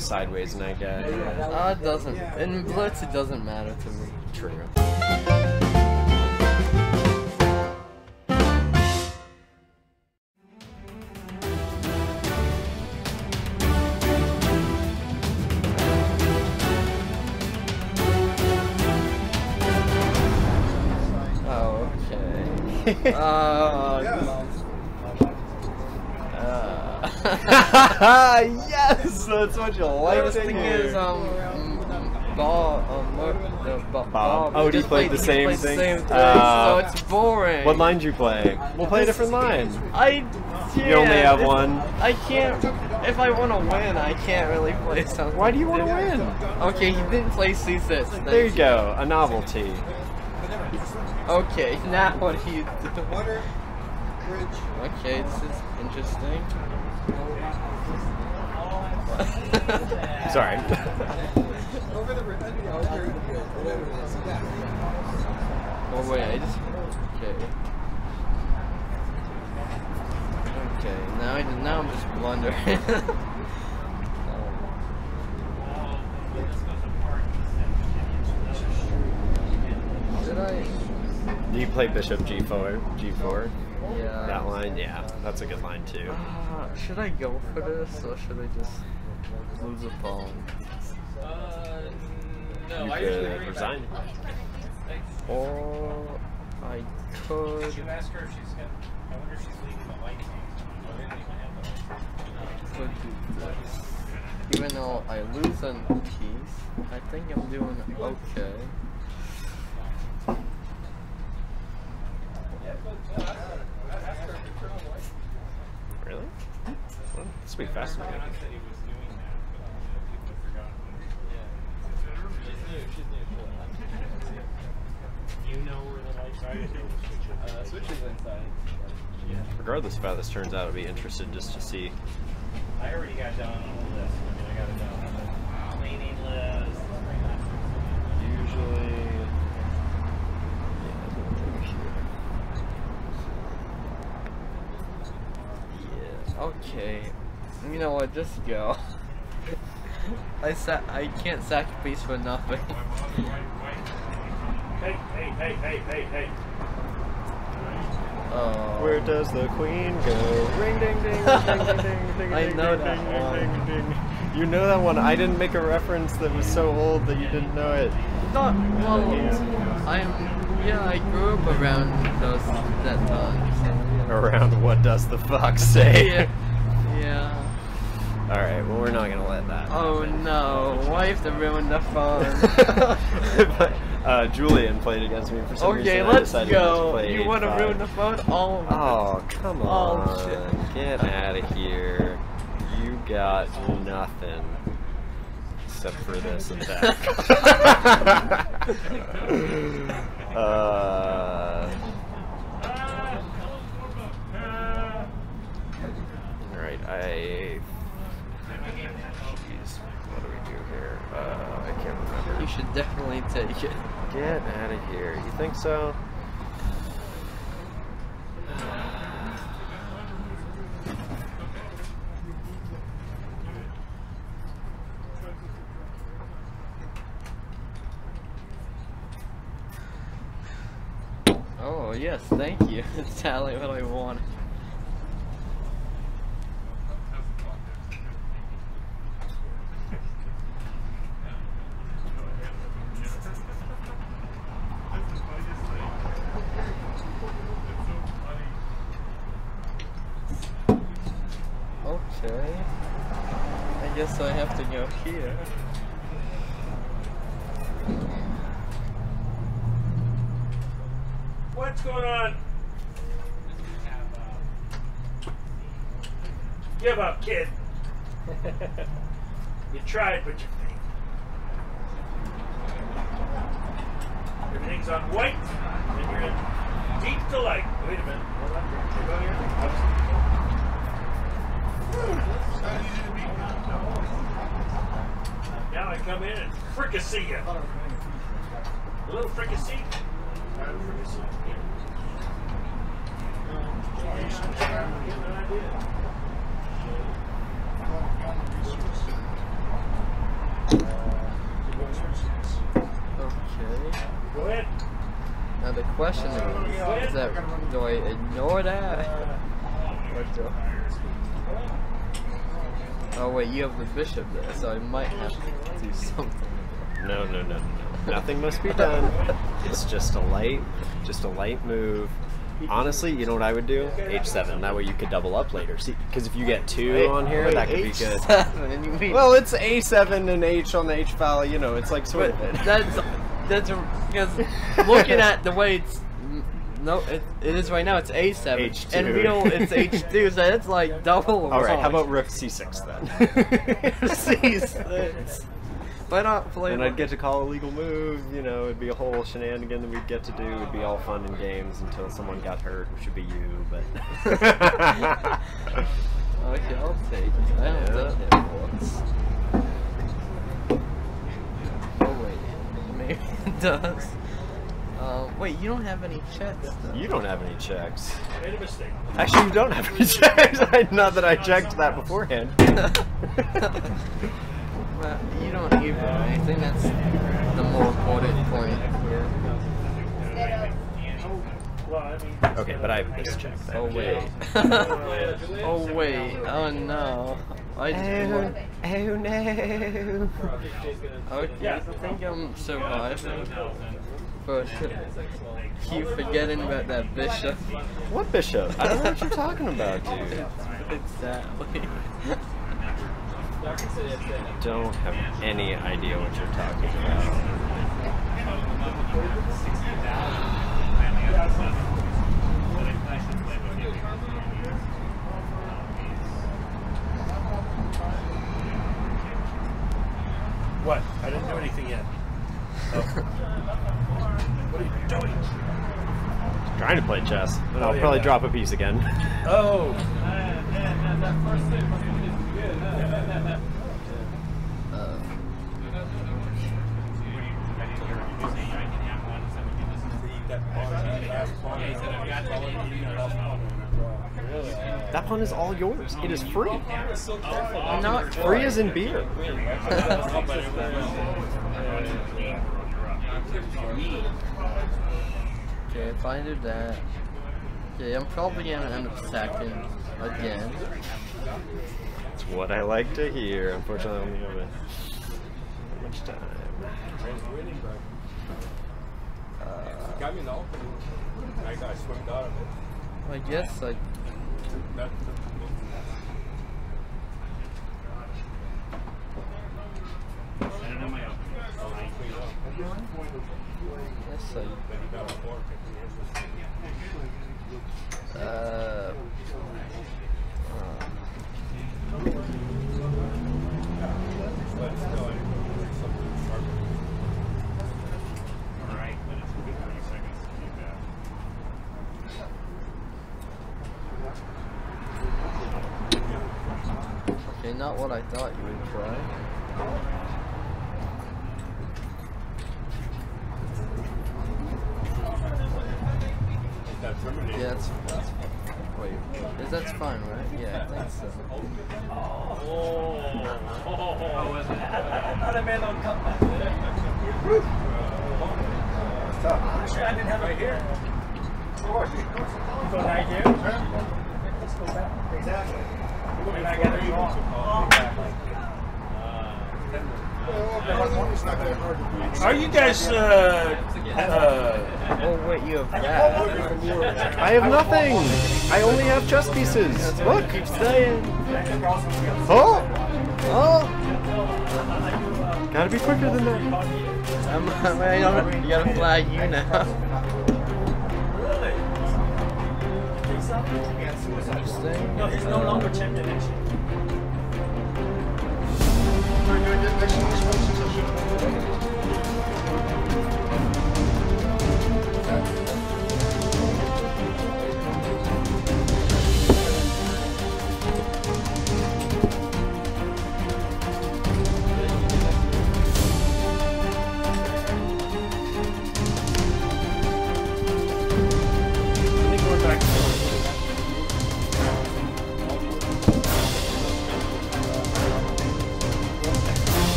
sideways and I get it. It doesn't. In blitz, it doesn't matter to me. True. Yes, that's what you like. This thing is Bob. Oh, you played the same thing. So it's boring. What line do you play? We'll play a different line. You only have one. I can't. If I want to win, I can't really play something. Why do you want to win? Okay, he didn't play C6. There you go, a novelty. Okay, now what do you do? Water, bridge. Okay, this is interesting. Sorry. Over the bridge. Oh wait, I just. Okay. Okay, now now I'm just blundering. Do you play bishop g4? Yeah. That line? Yeah. That's a good line too. Should I go for this or should I just lose a pawn? No, I usually resign. Or I could... Did you ask her if she's gonna... I wonder if she's leaving the light game. Could do this. Even though I lose on piece, I think I'm doing okay. Really? Well, this will be fascinating. Regardless of how this turns out, I'll be interested just to see. I already got down on the list. I got it down on the cleaning list. Usually. Okay, you know what? Just go. I can't sack a piece for nothing. Hey! Oh. Where does the queen go? Ring ding ding ding ding ding. I know that one. You know that one. I didn't make a reference that was so old that you didn't know it. Not well. I grew up around that time. Around what does the fuck say? Yeah. Alright, well we're not gonna let that. Oh no, why have to ruin the phone? Julian played against me for some reason. Okay, let's go. You wanna ruin the phone? Oh, come on. Oh, shit. Get out of here. You got nothing. Except for this and that. Jeez, what do we do here? I can't remember. You should definitely take it. Get out of here. You think so? Oh yes, thank you. That's totally what I wanted. Here. What's going on? Give up, kid. You tried, but everything's on white, and you're in deep delight. Wait a minute. Hold on. Can you go here? It's not easy to beat. Now I come in and fricassee you. A little fricassee. question is that, do I ignore that? Oh wait, you have the bishop there, so I might have to do something. No, no, no, no. Nothing must be done. It's just a light move. Honestly, you know what I would do? H7. That way you could double up later. See, because if you get two on here, wait, that could H7, be good. Well, it's A7 and H on the H file. You know, it's like sort of. That's because looking at the way it's it is right now. It's A7 H2. And real it's H2. So it's like double. All right, how about Rook C6 then? C6. Why not play? And I'd get to call a legal move, you know, it'd be a whole shenanigan that we'd get to do, it'd be all fun and games until someone got hurt, which would be you, but... Okay, I'll take it. I haven't done it once. Oh wait, maybe it does. Wait, you don't have any checks, though. You don't have any checks. I made a mistake. Actually, you don't have any checks. Not that I checked that beforehand. Well, you don't even. I think that's the more important point. Yeah. Okay, but I missed check. Oh wait. Oh wait. Oh no. Oh no. Okay, I think I'm surviving. But keep forgetting about that bishop. What bishop? I don't know what you're talking about, dude. Exactly. I don't have any idea what you're talking about. What? I didn't do anything yet. Oh. What are you doing? I'm trying to play chess, but I'll probably drop a piece again. Oh! That first thing. That pawn is all yours. It is free. Not free as in beer. Okay, if I do that. Okay, I'm probably gonna end up sacking again. That's what I like to hear. Unfortunately, I only have that much time. I guess I. Okay, not what I thought you would try. Yeah, that's wait, that's fine, right? Yeah, I think so. Actually, I didn't have it here. So now you do? Let's go back. Exactly. And I gather you on. Are you guys, oh wait, you have that. I have nothing! I only have chess pieces! Look! Oh! Oh! Gotta be quicker than that. You gotta flag you now. Interesting. No, he's no longer champion actually. I think we're back to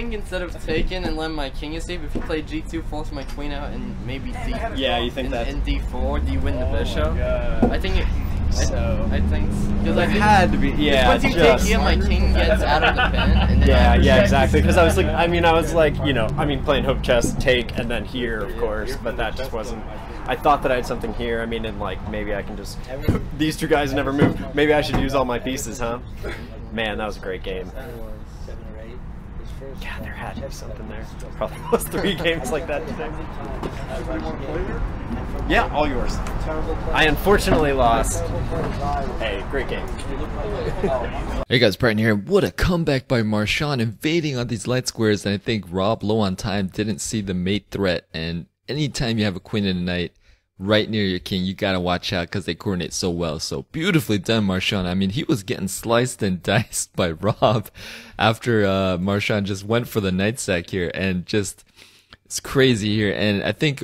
king instead of taken and let my king escape. If you play g2, force my queen out and maybe d4. Yeah, you think that? And d4, do you win the bishop? I think it. So I think because I had to be. Yeah, once you take here, my king gets out of the pen. And then yeah, exactly. Because I was like, I mean, playing hope chess, take, and then here, of course. But that just wasn't. I thought that I had something here. I mean, and like maybe I can just these two guys never move. Maybe I should use all my pieces, huh? Man, that was a great game. Yeah, there had to be something there. Probably was 3 games like that today. Yeah, all yours. I unfortunately lost. Hey, great game. Hey guys, Brent here. What a comeback by Marchand, invading on these light squares, and I think Rob, low on time, didn't see the mate threat, and anytime you have a queen in the knight right near your king, you gotta watch out because they coordinate so well. So beautifully done, Marchand. I mean, he was getting sliced and diced by Rob after Marchand just went for the knight sack here, and just, it's crazy here. And I think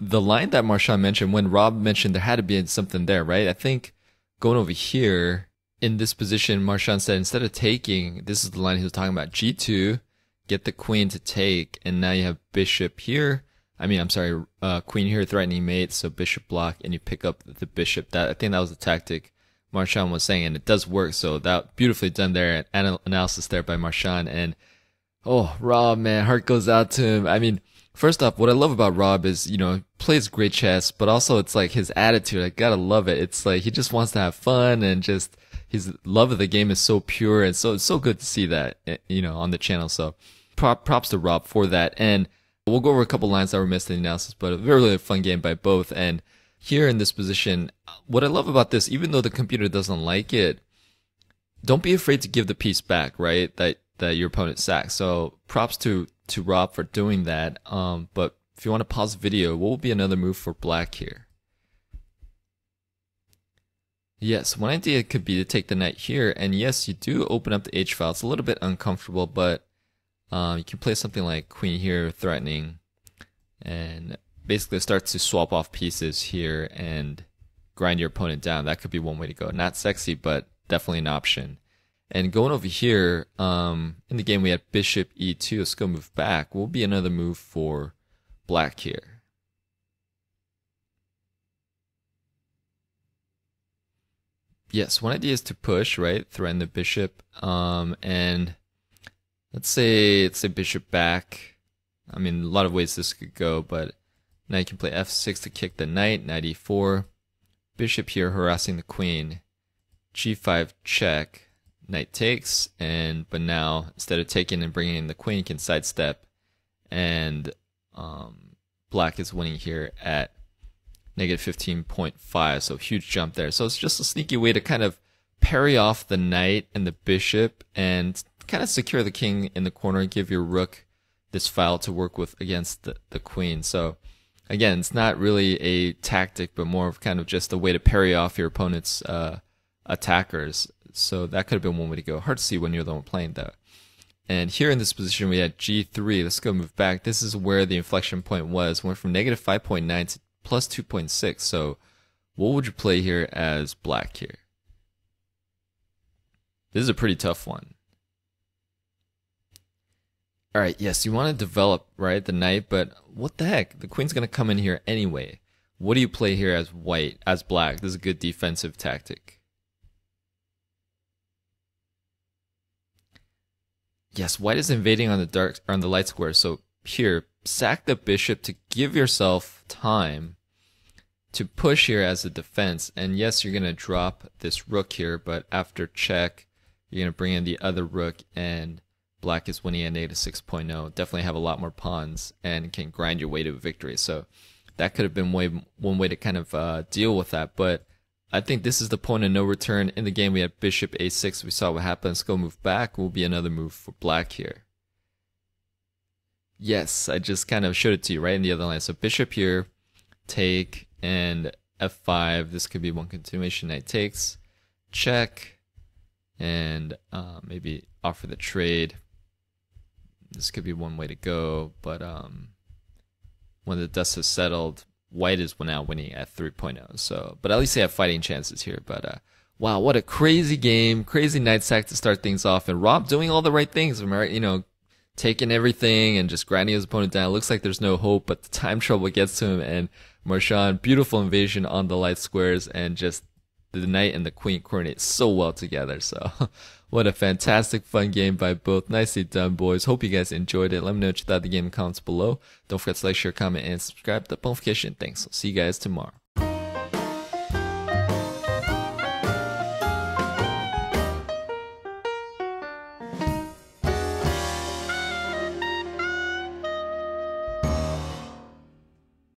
the line that Marchand mentioned, when Rob mentioned there had to be something there, right? I think going over here in this position, Marchand said instead of taking, this is the line he was talking about, g2, get the queen to take, and now you have bishop here. I mean, I'm sorry, queen here threatening mate, so bishop block, and you pick up the bishop. That, I think that was the tactic Marchand was saying, and it does work. So that, beautifully done there, and analysis there by Marchand. And oh, Rob, man, heart goes out to him. I mean, first off, what I love about Rob is, you know, he plays great chess, but also it's like his attitude. I gotta love it. It's like he just wants to have fun, and just his love of the game is so pure, and so it's so good to see that, you know, on the channel. So props to Rob for that. And we'll go over a couple lines that were missed in the analysis, but a very, really fun game by both. And here in this position, what I love about this, even though the computer doesn't like it, don't be afraid to give the piece back, right? That your opponent sacks. So props to Rob for doing that. But if you want to pause the video, what will be another move for black here? Yes, one idea could be to take the knight here, and yes, you do open up the H file. It's a little bit uncomfortable, but you can play something like queen here threatening, and basically starts to swap off pieces here and grind your opponent down. That could be one way to go. Not sexy, but definitely an option. And going over here, in the game we had bishop e2. Let's go move back. Will be another move for black here. Yes, one idea is to push, right? Threaten the bishop, and let's say bishop back. I mean, a lot of ways this could go, but now you can play f6 to kick the knight, knight e4, bishop here harassing the queen, g5 check, knight takes, but now instead of taking and bringing in the queen, you can sidestep, and black is winning here at -15.5, so huge jump there. So it's just a sneaky way to kind of parry off the knight and the bishop, and kind of secure the king in the corner, give your rook this file to work with against the queen. So again, it's not really a tactic, but more of kind of just a way to parry off your opponent's attackers. So that could have been one way to go. Hard to see when you're the one playing that. And here in this position we had g3. Let's go move back. This is where the inflection point was. Went from -5.9 to +2.6. So what would you play here as black here? This is a pretty tough one. Alright, yes, you want to develop, right, the knight, but what the heck? The queen's going to come in here anyway. What do you play here as white, as black? This is a good defensive tactic. Yes, white is invading on the dark, or on the light square, so here, sack the bishop to give yourself time to push here as a defense. And yes, you're going to drop this rook here, but after check, you're going to bring in the other rook, and black is winning at -6.0. Definitely have a lot more pawns and can grind your way to victory. So that could have been one way to kind of deal with that. But I think this is the point of no return. In the game, we had bishop a6. We saw what happened. Let's go move back. Will be another move for black here. Yes, I just kind of showed it to you, right, in the other line. So bishop here, take, and f5. This could be one continuation. Knight takes, check, and maybe offer the trade. This could be one way to go, but when the dust has settled, white is now winning at 3.0. So, but at least they have fighting chances here. But wow, what a crazy game, crazy night sack to start things off, and Rob doing all the right things. You know, taking everything and just grinding his opponent down. It looks like there's no hope, but the time trouble gets to him, and Marchand, beautiful invasion on the light squares, and just the knight and the queen coordinate so well together. So what a fantastic fun game by both. Nicely done, boys. Hope you guys enjoyed it. Let me know what you thought of the game in the comments below. Don't forget to like, share, comment, and subscribe. The notification. Thanks. I'll see you guys tomorrow.